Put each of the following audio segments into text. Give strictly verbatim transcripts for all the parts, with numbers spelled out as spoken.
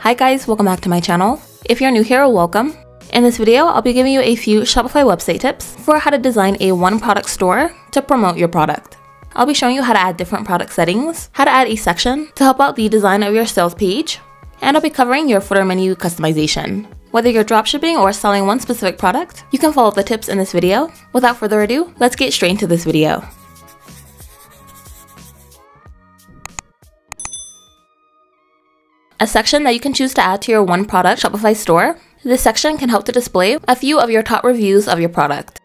Hi guys, welcome back to my channel. If you're new here, welcome. In this video, I'll be giving you a few Shopify website tips for how to design a one product store to promote your product. I'll be showing you how to add different product settings, how to add a section to help out the design of your sales page, and I'll be covering your footer menu customization. Whether you're dropshipping or selling one specific product, you can follow the tips in this video. Without further ado, let's get straight into this video. A section that you can choose to add to your one product Shopify store. This section can help to display a few of your top reviews of your product.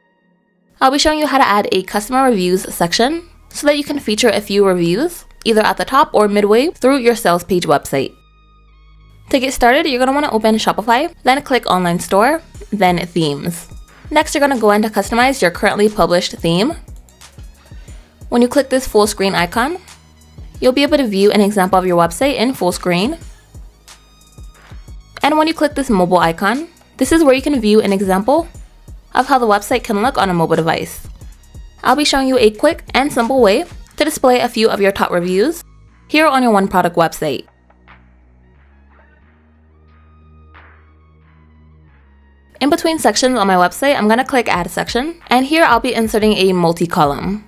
I'll be showing you how to add a customer reviews section so that you can feature a few reviews, either at the top or midway through your sales page website. To get started, you're going to want to open Shopify, then click Online Store, then Themes. Next, you're going to go in to customize your currently published theme. When you click this full screen icon, you'll be able to view an example of your website in full screen. And when you click this mobile icon, this is where you can view an example of how the website can look on a mobile device. I'll be showing you a quick and simple way to display a few of your top reviews here on your one product website. In between sections on my website, I'm going to click Add Section, and here I'll be inserting a multi-column.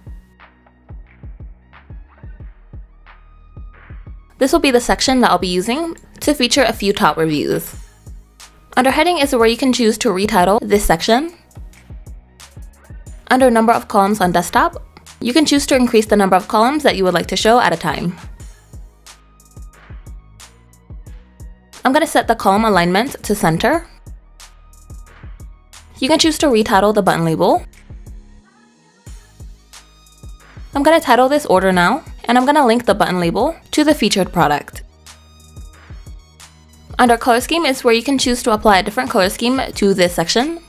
This will be the section that I'll be using to feature a few top reviews. Under heading is where you can choose to retitle this section. Under number of columns on desktop, you can choose to increase the number of columns that you would like to show at a time. I'm going to set the column alignment to center. You can choose to retitle the button label. I'm going to title this Order Now, and I'm going to link the button label to the featured product. Under color scheme is where you can choose to apply a different color scheme to this section.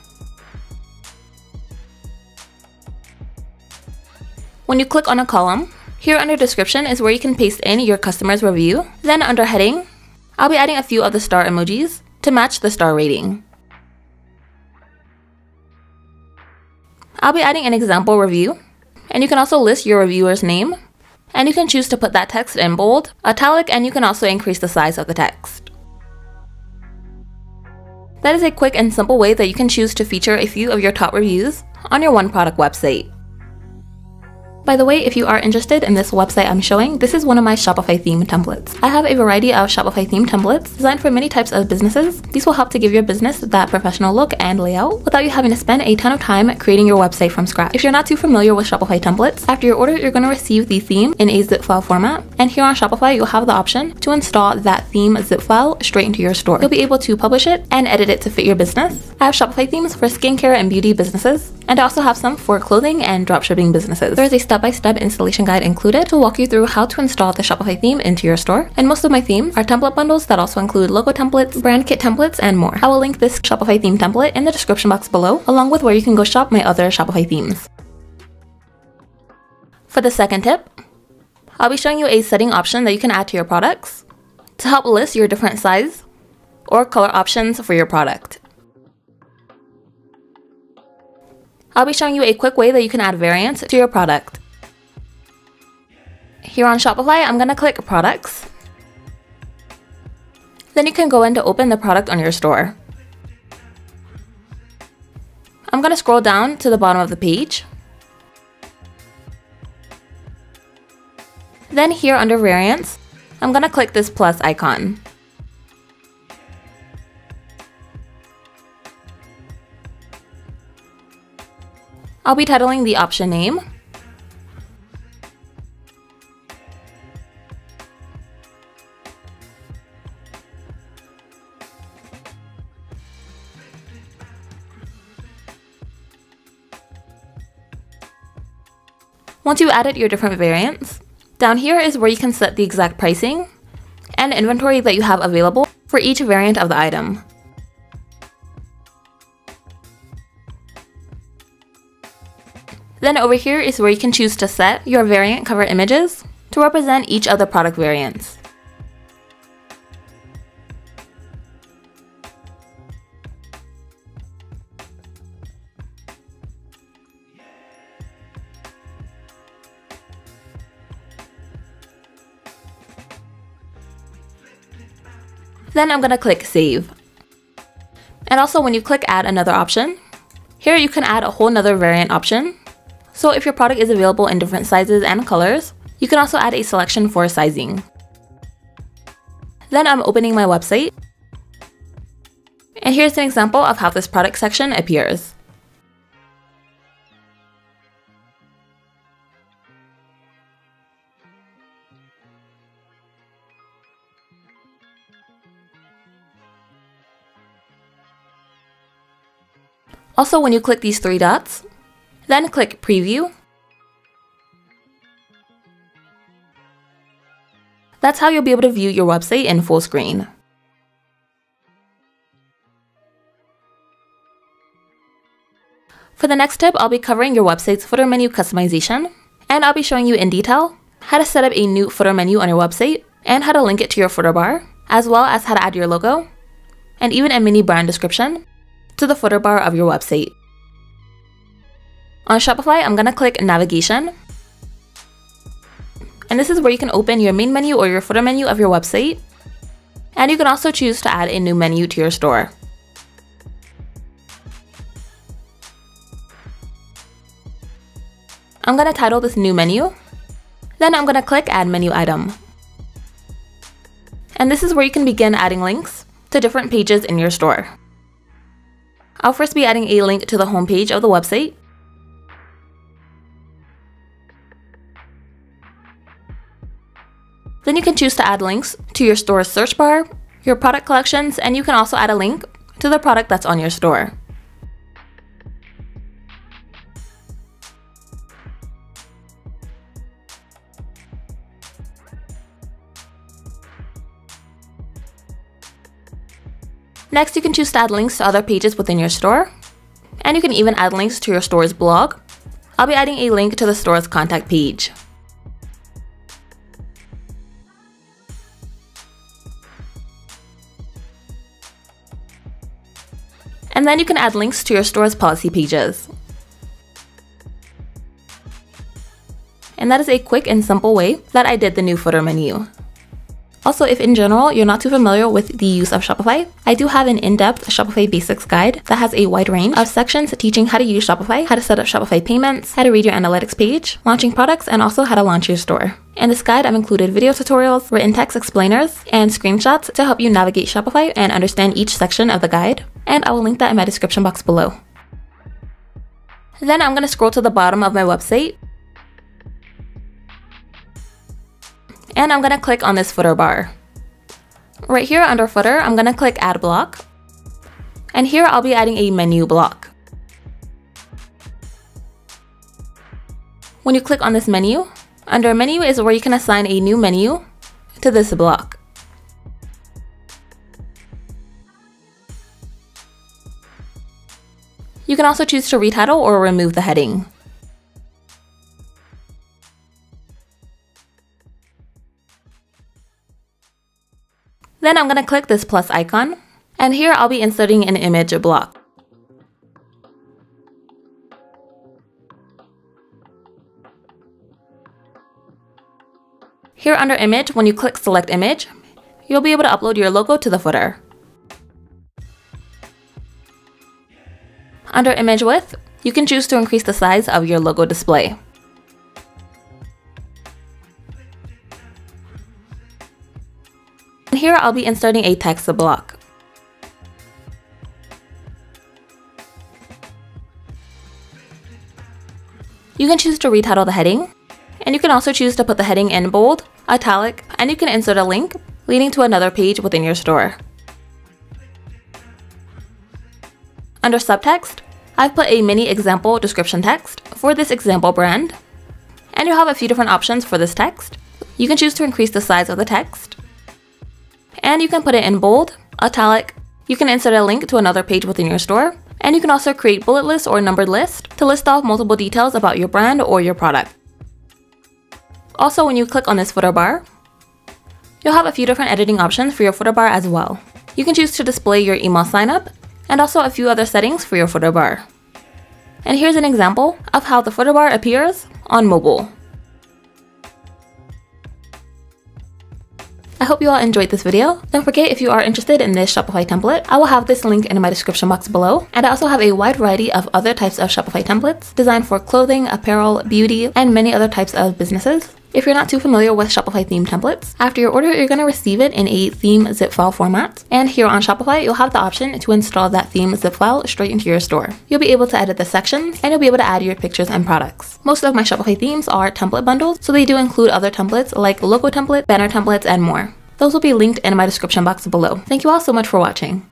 When you click on a column, here under description is where you can paste in your customer's review. Then under heading, I'll be adding a few of the star emojis to match the star rating. I'll be adding an example review, and you can also list your reviewer's name, and you can choose to put that text in bold, italic, and you can also increase the size of the text. That is a quick and simple way that you can choose to feature a few of your top reviews on your one product website. By the way, if you are interested in this website I'm showing, this is one of my Shopify theme templates. I have a variety of Shopify theme templates designed for many types of businesses. These will help to give your business that professional look and layout without you having to spend a ton of time creating your website from scratch. If you're not too familiar with Shopify templates, after your order, you're going to receive the theme in a zip file format. And here on Shopify, you'll have the option to install that theme zip file straight into your store. You'll be able to publish it and edit it to fit your business. I have Shopify themes for skincare and beauty businesses, and I also have some for clothing and dropshipping businesses. There is a step-by-step installation guide included to walk you through how to install the Shopify theme into your store. And most of my themes are template bundles that also include logo templates, brand kit templates, and more. I will link this Shopify theme template in the description box below, along with where you can go shop my other Shopify themes. For the second tip, I'll be showing you a setting option that you can add to your products to help list your different size or color options for your product. I'll be showing you a quick way that you can add variants to your product. Here on Shopify, I'm going to click Products. Then you can go in to open the product on your store. I'm going to scroll down to the bottom of the page. Then here under Variants, I'm going to click this plus icon. I'll be titling the option name. Once you've added your different variants, down here is where you can set the exact pricing and inventory that you have available for each variant of the item. Then over here is where you can choose to set your variant cover images to represent each of the product variants. Then I'm gonna click Save. And also when you click Add Another Option, here you can add a whole nother variant option. So if your product is available in different sizes and colors, you can also add a selection for sizing. Then I'm opening my website. And here's an example of how this product section appears. Also, when you click these three dots, then click Preview. That's how you'll be able to view your website in full screen. For the next tip, I'll be covering your website's footer menu customization, and I'll be showing you in detail how to set up a new footer menu on your website and how to link it to your footer bar, as well as how to add your logo and even a mini brand description to the footer bar of your website. On Shopify, I'm gonna click Navigation. And this is where you can open your main menu or your footer menu of your website. And you can also choose to add a new menu to your store. I'm gonna title this New Menu. Then I'm gonna click Add Menu Item. And this is where you can begin adding links to different pages in your store. I'll first be adding a link to the homepage of the website. Then you can choose to add links to your store's search bar, your product collections, and you can also add a link to the product that's on your store. Next, you can choose to add links to other pages within your store, and you can even add links to your store's blog. I'll be adding a link to the store's contact page. And then you can add links to your store's policy pages. And that is a quick and simple way that I did the new footer menu. Also, if in general you're not too familiar with the use of Shopify, I do have an in-depth Shopify Basics guide that has a wide range of sections teaching how to use Shopify, how to set up Shopify payments, how to read your analytics page, launching products, and also how to launch your store. In this guide, I've included video tutorials, written text explainers, and screenshots to help you navigate Shopify and understand each section of the guide, and I will link that in my description box below. Then I'm going to scroll to the bottom of my website, and I'm gonna click on this footer bar. Right here under footer, I'm gonna click Add Block. And here I'll be adding a menu block. When you click on this menu, under menu is where you can assign a new menu to this block. You can also choose to retitle or remove the heading. Then I'm gonna click this plus icon, and here I'll be inserting an image block. Here under image, when you click select image, you'll be able to upload your logo to the footer. Under image width, you can choose to increase the size of your logo display. Here I'll be inserting a text block. You can choose to retitle the heading, and you can also choose to put the heading in bold, italic, and you can insert a link leading to another page within your store. Under subtext, I've put a mini example description text for this example brand, and you'll have a few different options for this text. You can choose to increase the size of the text, and you can put it in bold, italic, you can insert a link to another page within your store, and you can also create bullet lists or numbered lists to list off multiple details about your brand or your product. Also, when you click on this footer bar, you'll have a few different editing options for your footer bar as well. You can choose to display your email signup and also a few other settings for your footer bar. And here's an example of how the footer bar appears on mobile. I hope you all enjoyed this video. Don't forget, if you are interested in this Shopify template, I will have this link in my description box below. And I also have a wide variety of other types of Shopify templates designed for clothing, apparel, beauty, and many other types of businesses. If you're not too familiar with Shopify theme templates, after your order, you're going to receive it in a theme zip file format. And here on Shopify, you'll have the option to install that theme zip file straight into your store. You'll be able to edit the sections, and you'll be able to add your pictures and products. Most of my Shopify themes are template bundles, so they do include other templates like logo template, banner templates, and more. Those will be linked in my description box below. Thank you all so much for watching.